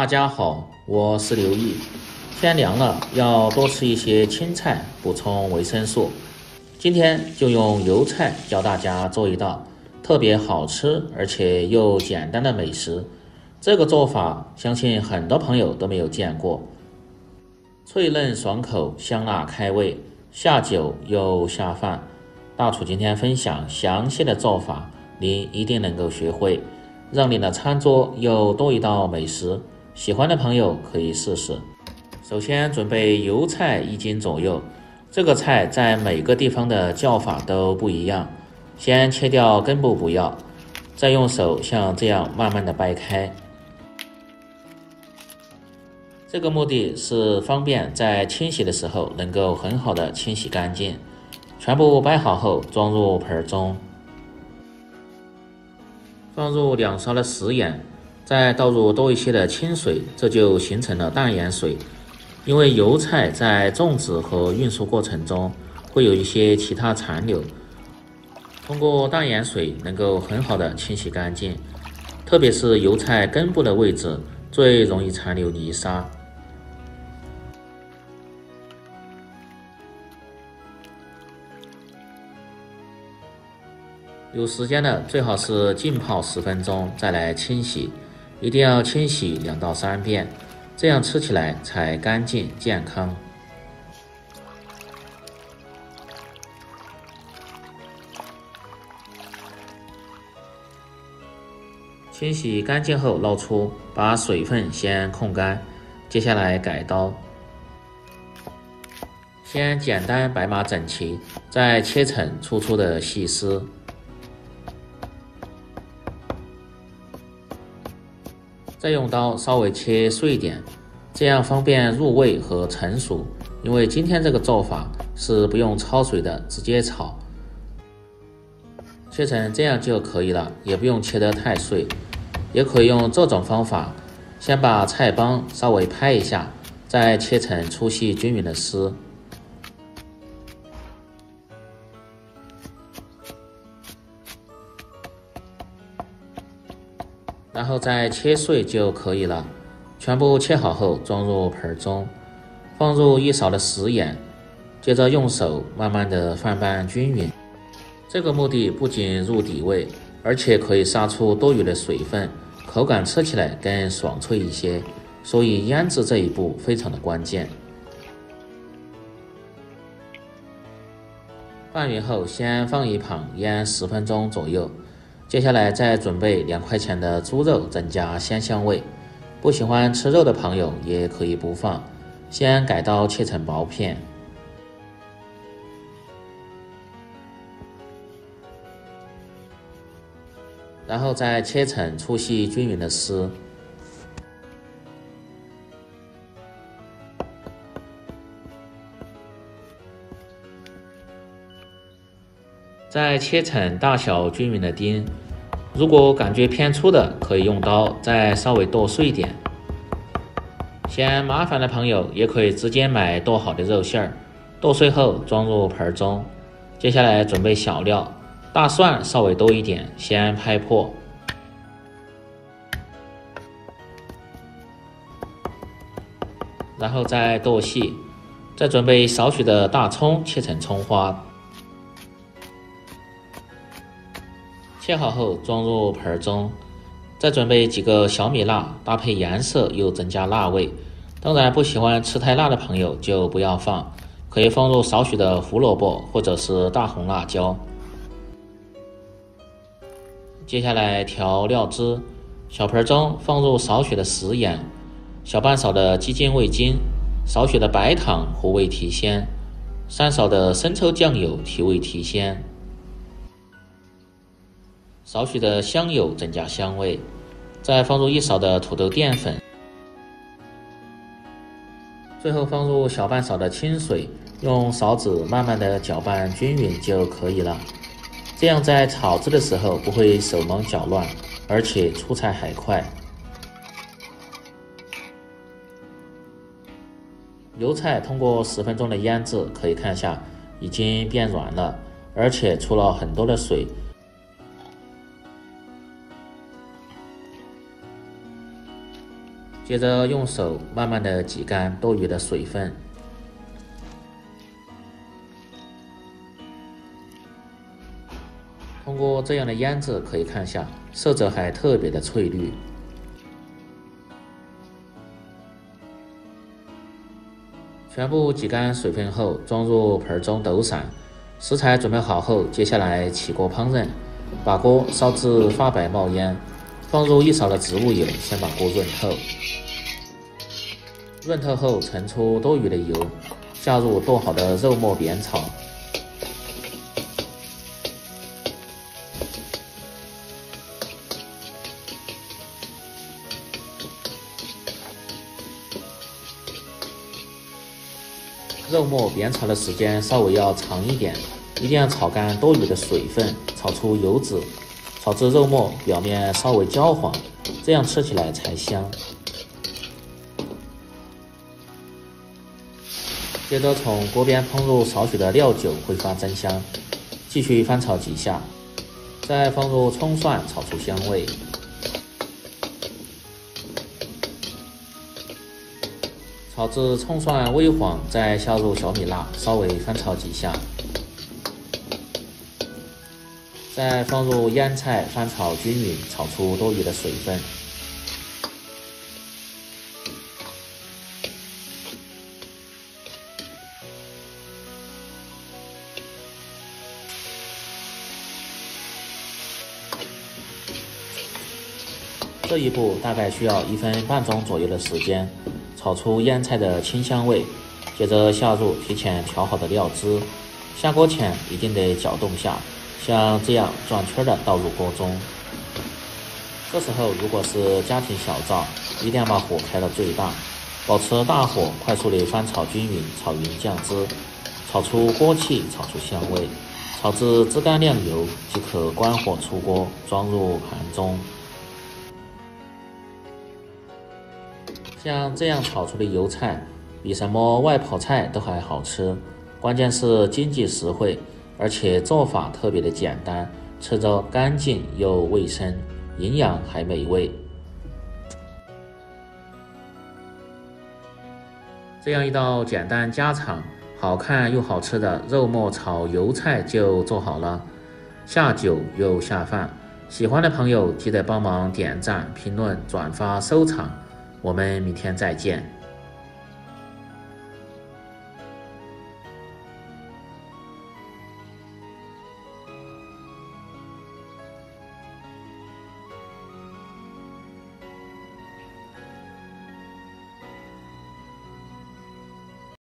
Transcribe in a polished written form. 大家好，我是刘毅。天凉了，要多吃一些青菜，补充维生素。今天就用油菜教大家做一道特别好吃而且又简单的美食。这个做法相信很多朋友都没有见过，脆嫩爽口，香辣开胃，下酒又下饭。大厨今天分享详细的做法，您一定能够学会，让你的餐桌又多一道美食。喜欢的朋友可以试试。首先准备油菜1斤左右，这个菜在每个地方的叫法都不一样。先切掉根部不要，再用手像这样慢慢的掰开。这个目的是方便在清洗的时候能够很好的清洗干净。全部掰好后装入盆中，放入2勺的食盐，再倒入多一些的清水，这就形成了淡盐水。因为油菜在种植和运输过程中会有一些其他残留，通过淡盐水能够很好的清洗干净，特别是油菜根部的位置最容易残留泥沙。有时间的最好是浸泡10分钟再来清洗，一定要清洗2到3遍，这样吃起来才干净健康。清洗干净后捞出，把水分先控干，接下来改刀，先简单摆码整齐，再切成粗粗的细丝。再用刀稍微切碎点，这样方便入味和成熟。因为今天这个做法是不用焯水的，直接炒，切成这样就可以了，也不用切得太碎。也可以用这种方法，先把菜帮稍微拍一下，再切成粗细均匀的丝。然后再切碎就可以了。全部切好后装入盆中，放入1勺的食盐，接着用手慢慢的翻拌均匀。这个目的不仅入底味，而且可以杀出多余的水分，口感吃起来更爽脆一些，所以腌制这一步非常的关键。拌匀后先放一旁腌10分钟左右。接下来再准备2块钱的猪肉，增加鲜香味。不喜欢吃肉的朋友也可以不放，先改刀切成薄片。然后再切成粗细均匀的丝。再切成大小均匀的丁，如果感觉偏粗的，可以用刀再稍微剁碎点。嫌麻烦的朋友也可以直接买剁好的肉馅儿，剁碎后装入盆中。接下来准备小料，大蒜稍微多一点，先拍破。然后再剁细，再准备少许的大葱，切成葱花。切好后装入盆中，再准备几个小米辣，搭配颜色又增加辣味。当然不喜欢吃太辣的朋友就不要放，可以放入少许的胡萝卜或者是大红辣椒。接下来调料汁，小盆中放入少许的食盐，小半勺的鸡精、味精，少许的白糖糊味提鲜，3勺的生抽酱油提味提鲜，少许的香油增加香味，再放入1勺的土豆淀粉，最后放入小半勺的清水，用勺子慢慢的搅拌均匀就可以了。这样在炒制的时候不会手忙脚乱，而且出菜还快。油菜通过10分钟的腌制，可以看下已经变软了，而且出了很多的水。接着用手慢慢的挤干多余的水分。通过这样的腌制可以看下，色泽还特别的翠绿。 全部挤干水分后，装入盆中抖散。食材准备好后，接下来起锅烹饪，把锅烧至发白冒烟，放入一勺的植物油，先把锅润透。润透后，盛出多余的油，下入剁好的肉末煸炒。肉末煸炒的时间稍微要长一点，一定要炒干多余的水分，炒出油脂，炒至肉末表面稍微焦黄，这样吃起来才香。接着从锅边烹入少许的料酒，挥发增香，继续翻炒几下，再放入葱蒜，炒出香味。 炒至葱蒜微黄，再下入小米辣，稍微翻炒几下，再放入腌菜，翻炒均匀，炒出多余的水分。这一步大概需要1分半钟左右的时间。 炒出腌菜的清香味，接着下入提前调好的料汁。下锅前一定得搅动下，像这样转圈的倒入锅中。这时候如果是家庭小灶，一定要把火开到最大，保持大火，快速地翻炒均匀，炒匀酱汁，炒出锅气，炒出香味，炒至汁干亮油即可关火出锅，装入盘中。 像这样炒出的油菜，比什么外跑菜都还好吃。关键是经济实惠，而且做法特别的简单，吃着干净又卫生，营养还美味。这样一道简单家常、好看又好吃的肉末炒油菜就做好了，下酒又下饭。喜欢的朋友记得帮忙点赞、评论、转发、收藏。 我们明天再见。